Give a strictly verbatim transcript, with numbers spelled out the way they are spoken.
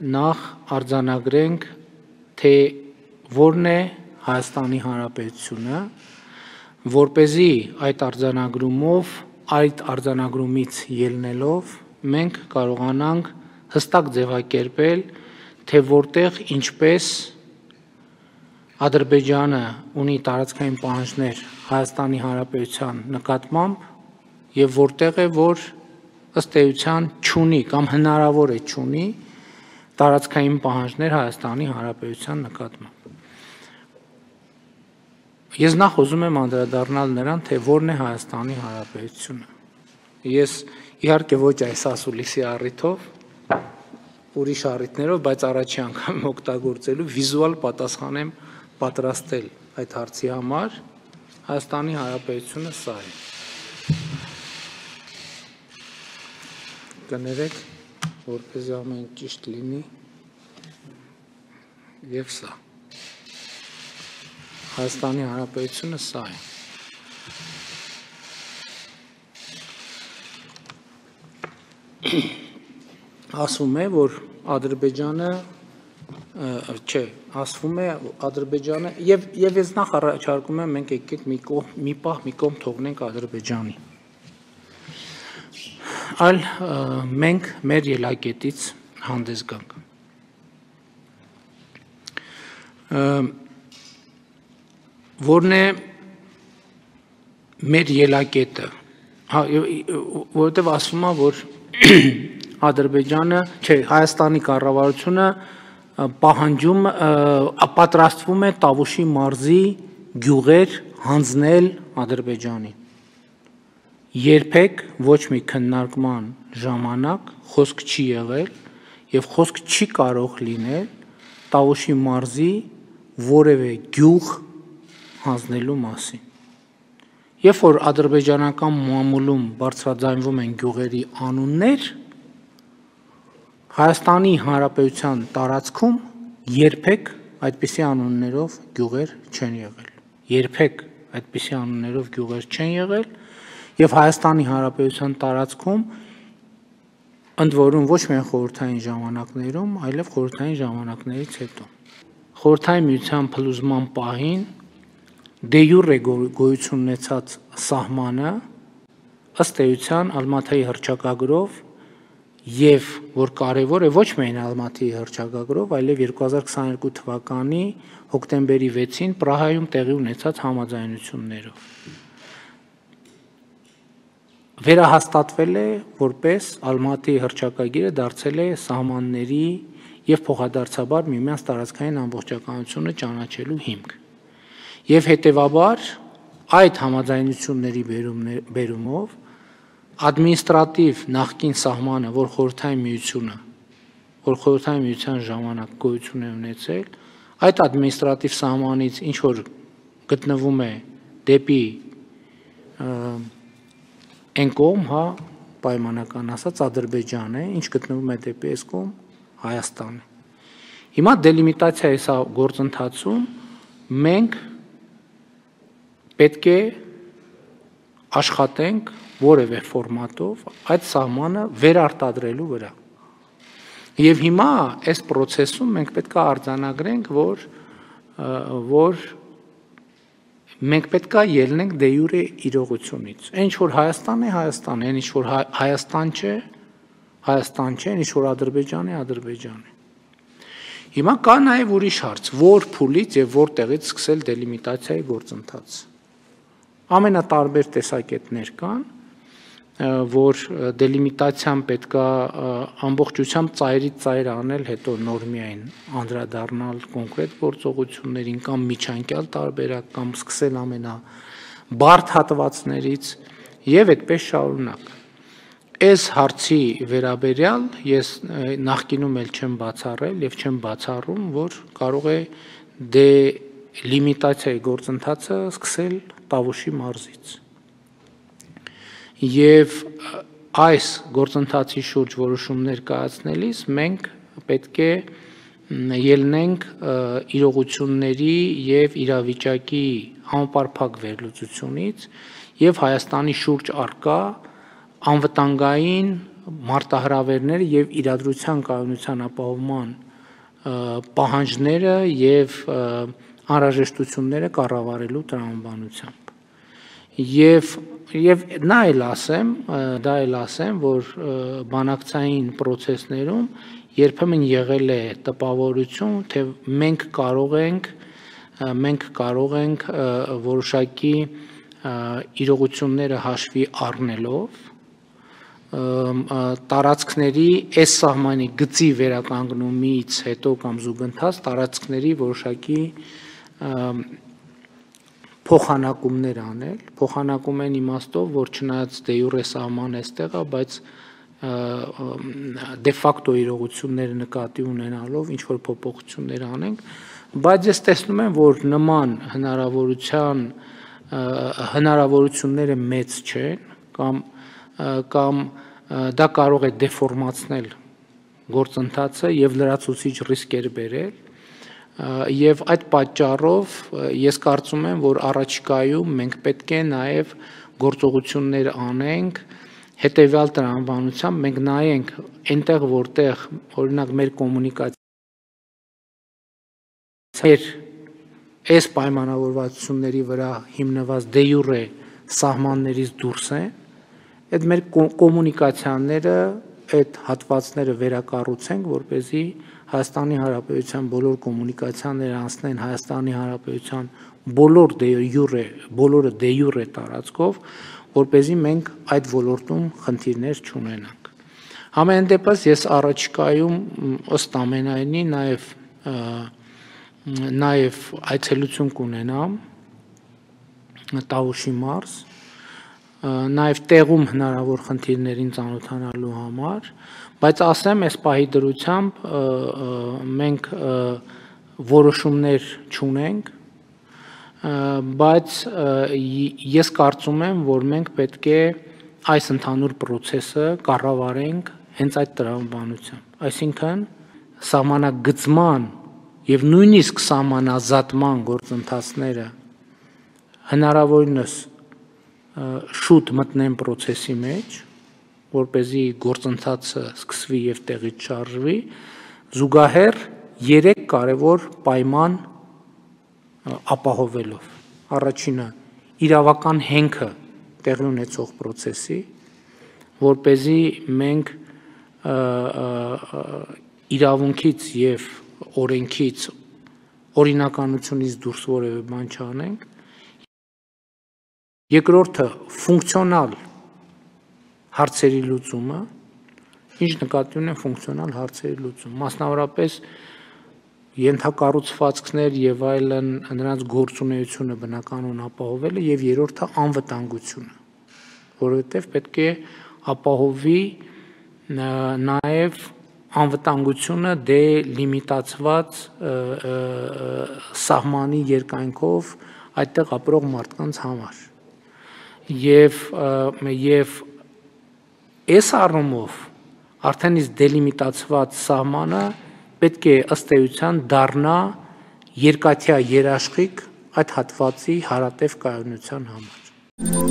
նախ արձանագրենք, թե որն է Հայաստանի Հանրապետությունը, որպեսզի այդ արձանագրումով, այդ արձանագրումից ելնելով, մենք կարողանանք հստակ ձևակերպել, թե որտեղ ինչպես Ադրբեջանը ունի տարածքային պահանջներ Հայաստանի Հանրապետության նկատմամբ եւ որտեղ է որ ըստ էության չունի կամ հնարավոր է չունի տարածքային պահանջներ Հայաստանի Հանրապետության նկատմամբ։ Ես նախ ուզում եմ անդրադառնալ նրան, թե որն է Հայաստանի Հանրապետությունը։ Ես իհարկե ոչ այս ասուլիսի առիթով, ուրիշ առիթներով, բայց առաջի անգամ օգտագործելու վիզուալ պատասխան եմ պատրաստել այդ հարցի համար։ Հայաստանի Հանրապետությունը սա է։ Կներեք, որպեսզի ամեն ճիշտ լինի եւ սա Հայաստանի Հանրապետությունը սա է։ Ասվում է, որ Ադրբեջանը չէ, ասվում է Ադրբեջանը եւ եւ ես նախ առաջարկում եմ մենք եկեք մի կողմ մի պահ մի կողմ թողնենք Ադրբեջանի։ Այլ մենք մեր ելակետից հանդես գանք։ Որն է մեր ելակետը, որովհետև ասվում է, որ Ադրբեջանը, չէ, Հայաստանի կառավարությունը պահանջում պատրաստվում է Տավուշի մարզի գյուղեր հանձնել Ադրբեջանին։ Երբեք ոչ մի քննարկման ժամանակ խոսք չի եղել եւ խոսք չի կարող լինել Տավուշի մարզի որևէ գյուղ հանձնելու մասին։ Երբ որ ադրբեջանական մամուլում բարձրաձայնվում են գյուղերի անուններ, Հայաստանի Հանրապետության տարածքում երբեք այդպիսի անուններով գյուղեր չեն եղել։ Երբեք այդպիսի անուններով գյուղեր չեն եղել։ Եվ Հայաստանի Հանրապետության տարածքում ընդ որում ոչ միայն խորհրդային ժամանակներում, այլև խորհրդային ժամանակներից հետո։ Խորհրդային միության փլուզման պահին դե յուրե գոյություն ունեցած սահմանը ըստ էության Ալմատայի հռչակագրով եւ որ կարեւոր է ոչ միայն Ալմատայի հռչակագրով, այլև երկու հազար քսաներկու թվականի հոկտեմբերի վեցին Պրահայում տեղի ունեցած համաձայնություններով վերահաստատվել է, որպես Ալմատայի հռչակագիրը դարձել է սահմանների եւ փոխադարձաբար միմյանց տարածքային ամբողջականությունը ճանաչելու հիմք։ Եվ հետեւաբար այդ համաձայնությունների բերումով ադմինիստրատիվ նախկին սահմանը, որ խորհրդային միությունը, որ խորհրդային միության ժամանակ գոյություն է ունեցել, այդ ադմինիստրատիվ սահմանից ինչ որ գտնվում է դեպի Այն կողմ, հա, պայմանական ասած Ադրբեջանն է, ինչ գտնվում է դեպի այս կողմ Հայաստանը։ Հիմա դելիմիտացիայի սա գործընթացում մենք պետք է աշխատենք որևէ ֆորմատով այդ սահմանը վերարտադրելու վրա։ Եվ հիմա այս process-ում մենք պետք է արձանագրենք, որ որ Մենք պետք է ելնենք դե յուրե իրողությունից։ Ինչ որ Հայաստանն է, Հայաստանն է, ինչ որ Հայաստան չէ, Հայաստան չէ, ինչ որ Ադրբեջանն է, Ադրբեջանն է։ Հիմա կա նաև ուրիշ հարց, որ փուլից եւ որտեղից սկսել դելիմիտացիայի գործընթացը։ Ամենատարբեր տեսակետներ կան, որ դելիմիտացիան պետք է ամբողջությամբ ծայրից ծայր անել, հետո նորմիային անդրադառնալ կոնկրետ գործողություններին կամ միջանկյալ տարբերակ կամ սկսել ամենաբարդ հատվածներից եւ այդպես շարունակ։ Այս հարցի վերաբերյալ ես նախկինում էլ չեմ բացառել եւ չեմ բացառում, որ կարող է դելիմիտացիայի գործընթացը սկսել Տավուշի մարզից։ Եվ այս գործընթացի շուրջ որոշումներ կայացնելիս մենք պետք է ելնենք իրողությունների եւ իրավիճակի համապարփակ վերլուծությունից եւ Հայաստանի շուրջ արկա անվտանգային մարտահրավերները եւ իրադրության կայունության ապահովման պահանջները եւ անհրաժեշտությունները կառավարելու տրամաբանությամբ։ Եվ եւ նա էլ ասեմ, դա էլ ասեմ, որ բանակցային procesներում երբեմն եղել է տպավորություն, թե մենք կարող ենք մենք կարող ենք որոշակի իրողությունները հաշվի առնելով տարածքների այս սահմանի գծի վերականգնումից հետո կամ զուգընթաց տարածքների որոշակի փոխանակումներ անել, փոխանակում են իմաստով, որ չնայած դե յուրե սահմանը այստեղ է, բայց դե ֆակտո իրողությունները նկատի ունենալով ինչ որ փոփոխություններ անենք, բայց ես տեսնում եմ, որ նման հնարավորության հնարավորությունները մեծ չեն կամ կամ դա կարող է դեֆորմացնել գործընթացը եւ լրացուցիչ ռիսկեր բերել եւ այդ պատճառով ես կարծում եմ, որ առաջիկայում մենք պետք է նաեւ գործողություններ անենք հետեւյալ տրամաբանությամբ մենք նայենք այնտեղ որտեղ օրինակ մեր կոմունիկացիա այս պայմանավորվածությունների վրա հիմնված դե յուրե սահմաններից դուրս է այդ մեր կոմունիկացիաները, այդ հատվածները վերակառուցենք, որպեսզի Հայաստանի Հանրապետության բոլոր կոմունիկացիաները անցնեն Հայաստանի Հանրապետության բոլոր դե յուրե, բոլորը դե յուրե տարածքով, որպեսզի մենք այդ ոլորտում խնդիրներ չունենանք։ Համենայն դեպս ես առաջիկայում ըստ ամենայնի նաև նաև այցելություն կունենամ Տավուշի մարզ նաև տեղում հնարավոր խնդիրներին ծանոթանալու համար, բայց ասեմ, այս պահի դրությամբ մենք որոշումներ չունենք, բայց ես կարծում եմ, որ մենք պետք է այս ընդհանուր process-ը կառավարենք հենց այդ տրամաբանությամբ։ Այսինքն, սահմանագծման եւ նույնիսկ սահմանազատման գործընթացները հնարավորինս շուտ մտնեն process-ի մեջ, որպեսզի գործընթացը սկսվի եւ տեղից շարժվի, զուգահեռ երեք կարևոր պայման ապահովելով։ Առաջինը իրավական հենքը տեղի ունեցող process-ի, որպեսզի մենք իրավունքից եւ օրենքից օրինականությունից դուրս որևէ բան չանենք։ Երկրորդը ֆունկցիոնալ հարցերի լուծումը, ինչ նկատի ունեմ ֆունկցիոնալ հարցերի լուծում, մասնավորապես ենթակառուցվածքներ եւ այլն նրանց գործունեությունը բնականոն ապահովելը եւ երրորդը անվտանգությունը, որովհետեւ պետք է ապահովի նաեւ անվտանգությունը դե լիմիտացված սահմանի երկայնքով այդտեղ ապրող մարդկանց համար։ Եվ եւ այս առումով արդեն իսկ դելիմիտացված սահմանը պետք է ըստ էության դառնա երկաթյա երաշխիք այդ հատվածի հարատև կայունության համար։